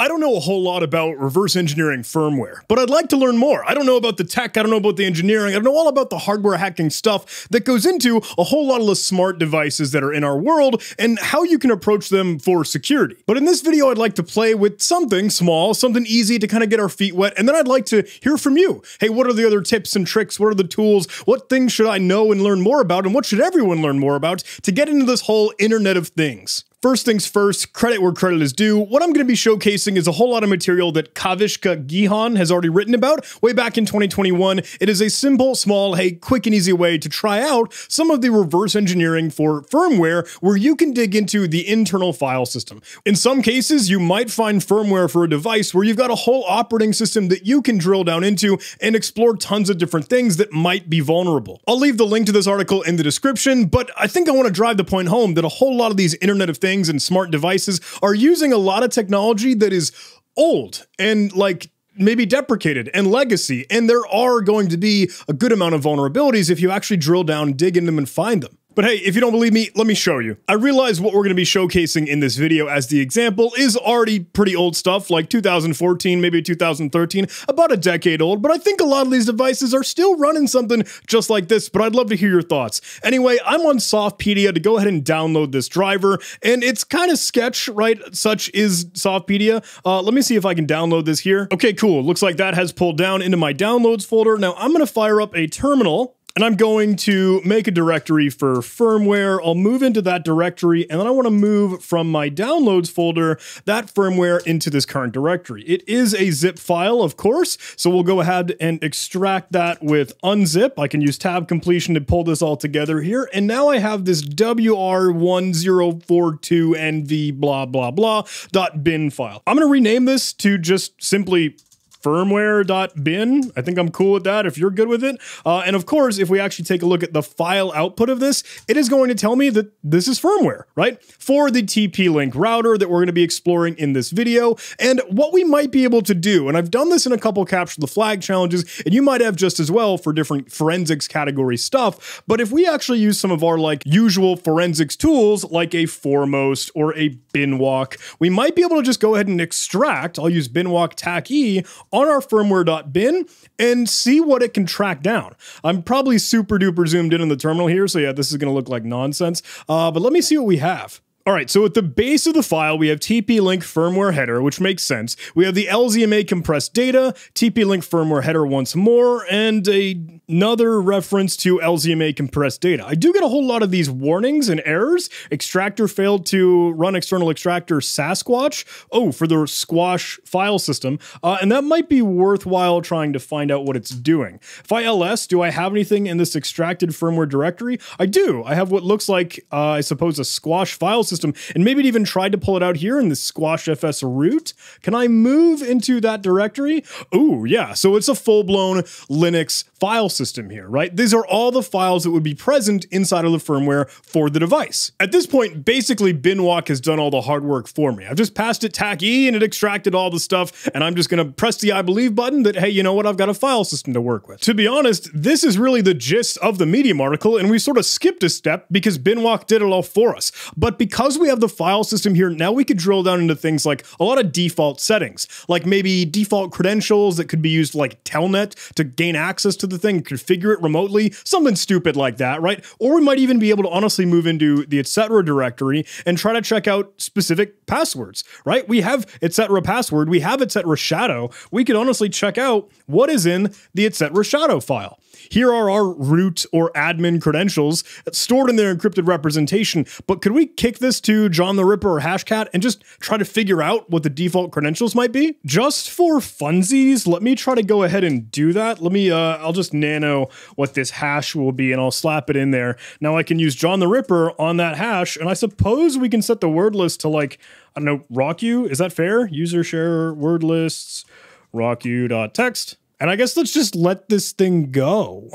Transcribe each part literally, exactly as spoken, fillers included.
I don't know a whole lot about reverse engineering firmware, but I'd like to learn more. I don't know about the tech, I don't know about the engineering, I don't know all about the hardware hacking stuff that goes into a whole lot of the smart devices that are in our world and how you can approach them for security. But in this video, I'd like to play with something small, something easy to kind of get our feet wet, and then I'd like to hear from you. Hey, what are the other tips and tricks? What are the tools? What things should I know and learn more about? And what should everyone learn more about to get into this whole Internet of Things? First things first, credit where credit is due. What I'm going to be showcasing is a whole lot of material that Kavishka Gihan has already written about way back in twenty twenty-one. It is a simple, small, hey, quick and easy way to try out some of the reverse engineering for firmware where you can dig into the internal file system. In some cases, you might find firmware for a device where you've got a whole operating system that you can drill down into and explore tons of different things that might be vulnerable. I'll leave the link to this article in the description, but I think I want to drive the point home that a whole lot of these Internet of Things Things and smart devices are using a lot of technology that is old and like maybe deprecated and legacy. And there are going to be a good amount of vulnerabilities if you actually drill down, dig in them and find them. But hey, if you don't believe me, let me show you. I realize what we're going to be showcasing in this video as the example is already pretty old stuff, like two thousand fourteen, maybe two thousand thirteen, about a decade old, but I think a lot of these devices are still running something just like this, but I'd love to hear your thoughts. Anyway, I'm on Softpedia to go ahead and download this driver, and it's kind of sketch, right? Such is Softpedia. Uh, let me see if I can download this here. Okay, cool. Looks like that has pulled down into my downloads folder. Now I'm going to fire up a terminal. And I'm going to make a directory for firmware. I'll move into that directory, and then I want to move from my downloads folder that firmware into this current directory. It is a zip file, of course, so we'll go ahead and extract that with unzip. I can use tab completion to pull this all together here, and now I have this W R one zero four two N V blah blah blah dot bin file. I'm going to rename this to just simply firmware.bin. I think I'm cool with that if you're good with it. Uh, and of course, if we actually take a look at the file output of this, it is going to tell me that this is firmware, right? For the T P-Link router that we're going to be exploring in this video and what we might be able to do. And I've done this in a couple capture the flag challenges, and you might have just as well for different forensics category stuff. But if we actually use some of our like usual forensics tools, like a Foremost or a BinWalk, we might be able to just go ahead and extract, I'll use BinWalk tac-e, on our firmware.bin and see what it can track down. I'm probably super duper zoomed in on the terminal here, so yeah, this is gonna look like nonsense, uh, but let me see what we have. All right, so at the base of the file, we have T P-Link firmware header, which makes sense. We have the L Z M A compressed data, T P-Link firmware header once more, and a, another reference to L Z M A compressed data. I do get a whole lot of these warnings and errors. Extractor failed to run external extractor Sasquatch. Oh, for the squash file system. Uh, and that might be worthwhile trying to find out what it's doing. If I L S, do I have anything in this extracted firmware directory? I do. I have what looks like, uh, I suppose, a squash file system. System, and maybe it even tried to pull it out here in the squash F S root. Can I move into that directory? Oh yeah, so it's a full-blown Linux file system here, right? These are all the files that would be present inside of the firmware for the device. At this point, basically BinWalk has done all the hard work for me. I've just passed it tac-e and it extracted all the stuff, and I'm just gonna press the I believe button that, hey, you know what, I've got a file system to work with. To be honest, this is really the gist of the Medium article, and we sort of skipped a step because BinWalk did it all for us. But because Because we have the file system here, now we could drill down into things like a lot of default settings, like maybe default credentials that could be used like telnet to gain access to the thing, configure it remotely, something stupid like that, right? Or we might even be able to honestly move into the et cetera directory and try to check out specific passwords, right? We have et cetera password, we have et cetera shadow. We could honestly check out what is in the et cetera shadow file. Here are our root or admin credentials stored in their encrypted representation, but could we kick this to John the Ripper or Hashcat and just try to figure out what the default credentials might be? Just for funsies, let me try to go ahead and do that. Let me, uh, I'll just nano what this hash will be and I'll slap it in there. Now I can use John the Ripper on that hash, and I suppose we can set the word list to like, I don't know, rockyou, is that fair? User share word lists, rockyou.text. And I guess let's just let this thing go.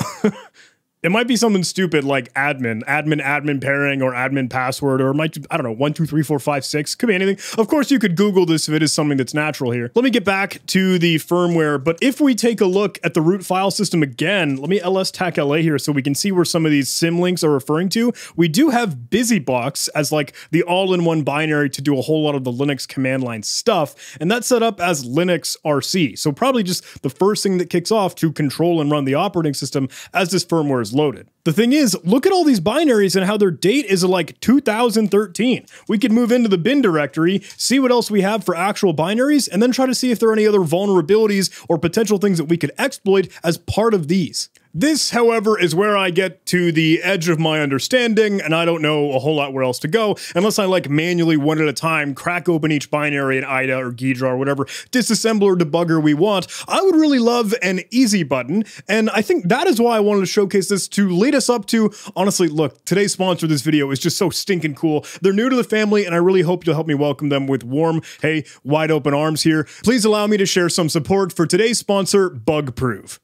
It might be something stupid like admin, admin, admin pairing, or admin password, or it might, I don't know, one, two, three, four, five, six, could be anything. Of course, you could Google this if it is something that's natural here. Let me get back to the firmware, but if we take a look at the root file system again, let me L S tac L A here so we can see where some of these sim links are referring to. We do have BusyBox as like the all-in-one binary to do a whole lot of the Linux command line stuff, and that's set up as Linux R C. So probably just the first thing that kicks off to control and run the operating system as this firmware is loaded. The thing is, look at all these binaries and how their date is like two thousand thirteen. We could move into the bin directory, see what else we have for actual binaries, and then try to see if there are any other vulnerabilities or potential things that we could exploit as part of these. This, however, is where I get to the edge of my understanding, and I don't know a whole lot where else to go, unless I like manually one at a time crack open each binary in I D A or Ghidra or whatever disassembler debugger we want. I would really love an easy button, and I think that is why I wanted to showcase this to lead us up to, honestly, look, today's sponsor of this video is just so stinking cool. They're new to the family, and I really hope you'll help me welcome them with warm, hey, wide open arms here. Please allow me to share some support for today's sponsor, BugProve.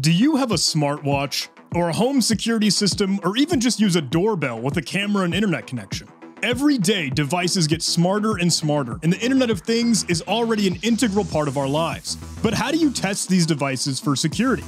Do you have a smartwatch, or a home security system, or even just use a doorbell with a camera and internet connection? Every day, devices get smarter and smarter, and the Internet of Things is already an integral part of our lives. But how do you test these devices for security?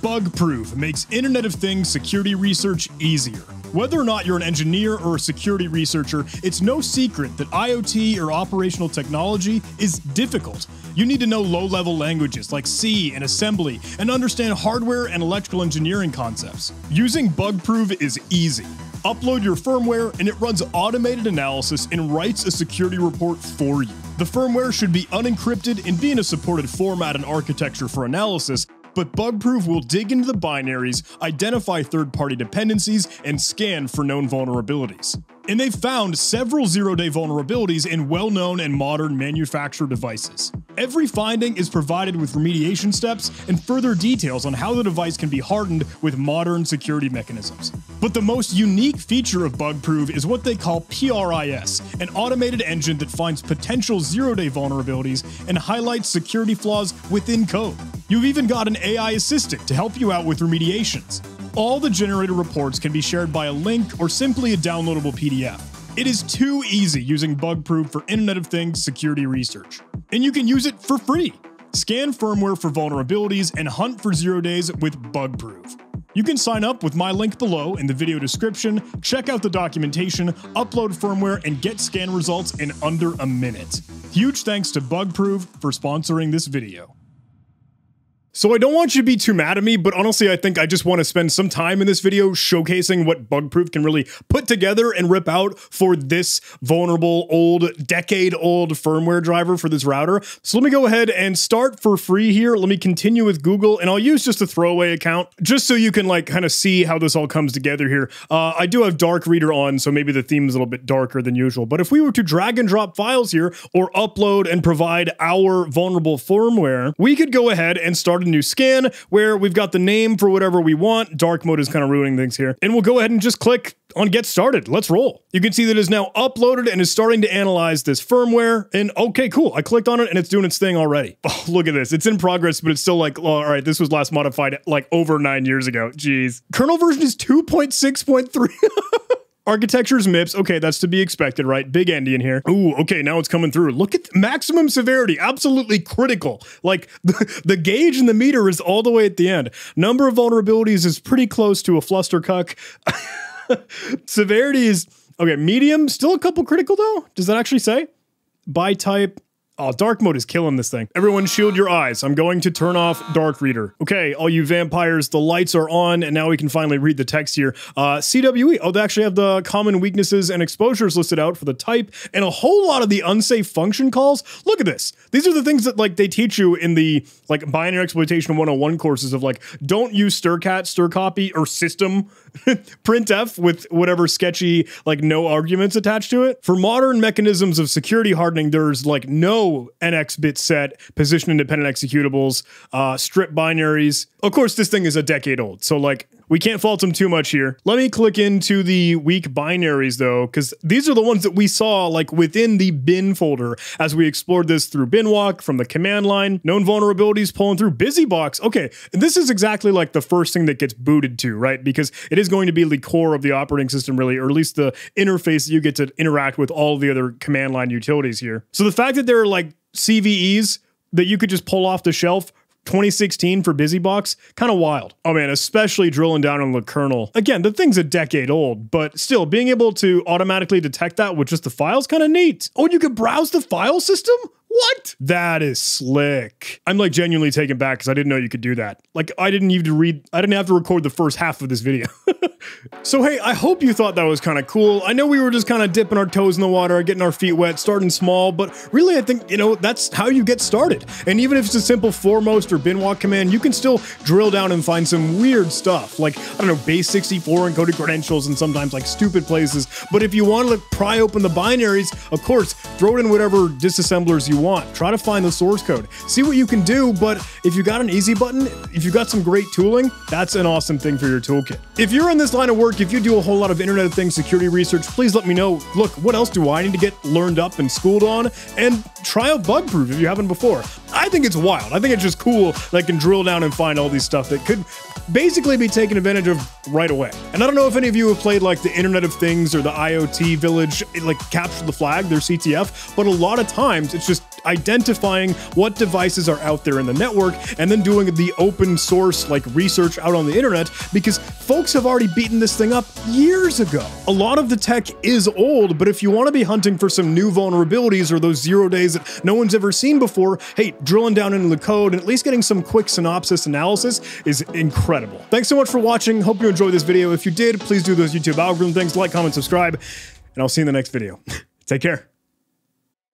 BugProve makes Internet of Things security research easier. Whether or not you're an engineer or a security researcher, it's no secret that IoT or operational technology is difficult. You need to know low-level languages like C and assembly, and understand hardware and electrical engineering concepts. Using BugProve is easy. Upload your firmware, and it runs automated analysis and writes a security report for you. The firmware should be unencrypted and be in a supported format and architecture for analysis, but BugProve will dig into the binaries, identify third-party dependencies, and scan for known vulnerabilities. And they've found several zero-day vulnerabilities in well-known and modern manufacturer devices. Every finding is provided with remediation steps and further details on how the device can be hardened with modern security mechanisms. But the most unique feature of BugProve is what they call PRIS, an automated engine that finds potential zero-day vulnerabilities and highlights security flaws within code. You've even got an A I assistant to help you out with remediations. All the generated reports can be shared by a link or simply a downloadable P D F. It is too easy using BugProve for Internet of Things security research. And you can use it for free. Scan firmware for vulnerabilities and hunt for zero days with BugProve. You can sign up with my link below in the video description, check out the documentation, upload firmware, and get scan results in under a minute. Huge thanks to BugProve for sponsoring this video. So I don't want you to be too mad at me, but honestly, I think I just want to spend some time in this video showcasing what BugProve can really put together and rip out for this vulnerable old, decade-old firmware driver for this router. So let me go ahead and start for free here. Let me continue with Google, and I'll use just a throwaway account, just so you can like kind of see how this all comes together here. Uh, I do have Dark Reader on, so maybe the theme is a little bit darker than usual, but if we were to drag and drop files here, or upload and provide our vulnerable firmware, we could go ahead and start a new scan where we've got the name for whatever we want. Dark mode is kind of ruining things here. And we'll go ahead and just click on get started. Let's roll. You can see that it's now uploaded and is starting to analyze this firmware. And okay, cool. I clicked on it and it's doing its thing already. Oh, look at this. It's in progress, but it's still like, oh, all right, this was last modified like over nine years ago. Jeez. Kernel version is two point six point three. Architecture's MIPS. Okay, that's to be expected, right? Big Endian here. Ooh, okay, now it's coming through. Look at maximum severity, absolutely critical. Like, the, the gauge and the meter is all the way at the end. Number of vulnerabilities is pretty close to a flustercuck. Severity is, okay, medium. Still a couple critical, though? Does that actually say? By type. Oh, dark mode is killing this thing. Everyone shield your eyes. I'm going to turn off Dark Reader. Okay, all you vampires, the lights are on, and now we can finally read the text here. Uh, C W E, oh, they actually have the common weaknesses and exposures listed out for the type, and a whole lot of the unsafe function calls. Look at this. These are the things that, like, they teach you in the, like, binary exploitation one oh one courses of, like, don't use stircat, stircopy, or system printf with whatever sketchy, like, no arguments attached to it. For modern mechanisms of security hardening, there's, like, no N X bit set, position independent executables, uh, strip binaries. Of course, this thing is a decade old. So like, We can't fault them too much here. Let me click into the weak binaries though, because these are the ones that we saw like within the bin folder as we explored this through BinWalk from the command line. Known vulnerabilities pulling through BusyBox. Okay, and this is exactly like the first thing that gets booted to, right? Because it is going to be the core of the operating system really, or at least the interface that you get to interact with all the other command line utilities here. So the fact that there are like C V Es that you could just pull off the shelf twenty sixteen for BusyBox, kind of wild. Oh man, especially drilling down on the kernel. Again, the thing's a decade old, but still being able to automatically detect that with just the files, kind of neat. Oh, and you can browse the file system? What? That is slick. I'm like genuinely taken back because I didn't know you could do that. Like I didn't even read, I didn't have to record the first half of this video. So hey, I hope you thought that was kind of cool. I know we were just kind of dipping our toes in the water, getting our feet wet, starting small, but really I think, you know, that's how you get started. And even if it's a simple Foremost or BinWalk command, you can still drill down and find some weird stuff. Like, I don't know, base sixty-four encoded credentials and sometimes like stupid places. But if you want to pry open the binaries, of course, throw it in whatever disassemblers you want. Try to find the source code. See what you can do, but if you got an easy button, if you got some great tooling, that's an awesome thing for your toolkit. If you're in this line of work, if you do a whole lot of Internet of Things security research, please let me know, look, what else do I need to get learned up and schooled on? And try out BugProve if you haven't before. I think it's wild. I think it's just cool that I can drill down and find all these stuff that could basically be taken advantage of right away. And I don't know if any of you have played like the Internet of Things or the IoT Village, like Capture the Flag, their C T F, but a lot of times it's just identifying what devices are out there in the network and then doing the open source like research out on the internet, because folks have already beaten this thing up years ago. A lot of the tech is old, but if you want to be hunting for some new vulnerabilities or those zero days that no one's ever seen before, hey, drilling down into the code and at least getting some quick synopsis analysis is incredible. Thanks so much for watching. Hope you enjoyed this video. If you did, please do those YouTube algorithm things, like, comment, subscribe, and I'll see you in the next video. Take care.